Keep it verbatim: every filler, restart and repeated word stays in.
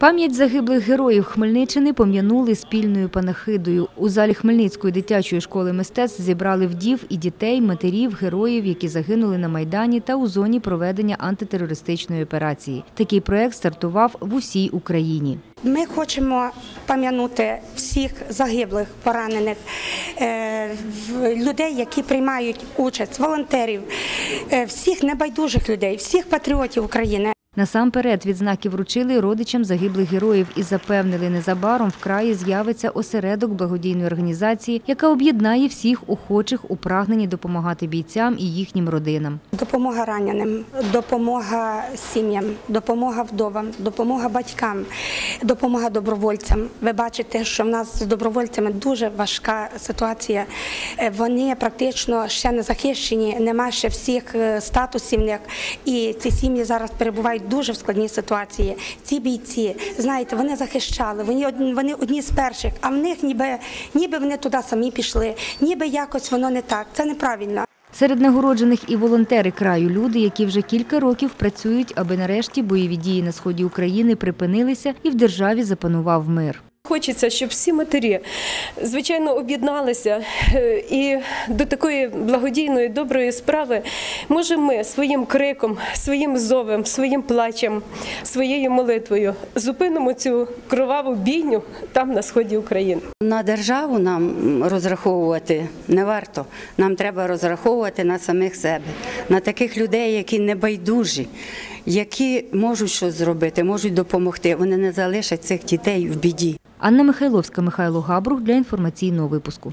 Пам'ять загиблих героїв Хмельниччини пом'янули спільною панахидою. У залі Хмельницької дитячої школи мистецтв зібрали вдів і дітей, матерів, героїв, які загинули на Майдані та у зоні проведення антитерористичної операції. Такий проєкт стартував в усій Україні. Ми хочемо пам'ятати всіх загиблих, поранених, людей, які приймають участь, волонтерів, всіх небайдужих людей, всіх патріотів України. Насамперед відзнаки вручили родичам загиблих героїв і запевнили, незабаром в краї з'явиться осередок благодійної організації, яка об'єднає всіх охочих у прагненні допомагати бійцям і їхнім родинам. Допомога раненим, допомога сім'ям, допомога вдовам, допомога батькам, допомога добровольцям. Ви бачите, що в нас з добровольцями дуже важка ситуація. Вони практично ще не захищені, немає ще всіх статусів в них. І ці сім'ї зараз перебувають дуже в складній ситуації. Ці бійці, знаєте, вони захищали, вони, вони одні з перших, а в них ніби, ніби вони туди самі пішли, ніби якось воно не так, це неправильно. Серед нагороджених і волонтери краю – люди, які вже кілька років працюють, аби нарешті бойові дії на сході України припинилися і в державі запанував мир. Хочеться, щоб всі матері, звичайно, об'єдналися і до такої благодійної, доброї справи, може, ми своїм криком, своїм зовем, своїм плачем, своєю молитвою зупинимо цю кроваву бійню там, на сході України. На державу нам розраховувати не варто, нам треба розраховувати на самих себе, на таких людей, які небайдужі, які можуть щось зробити, можуть допомогти, вони не залишать цих дітей в біді. Анна Михайловська, Михайло Габрух для інформаційного випуску.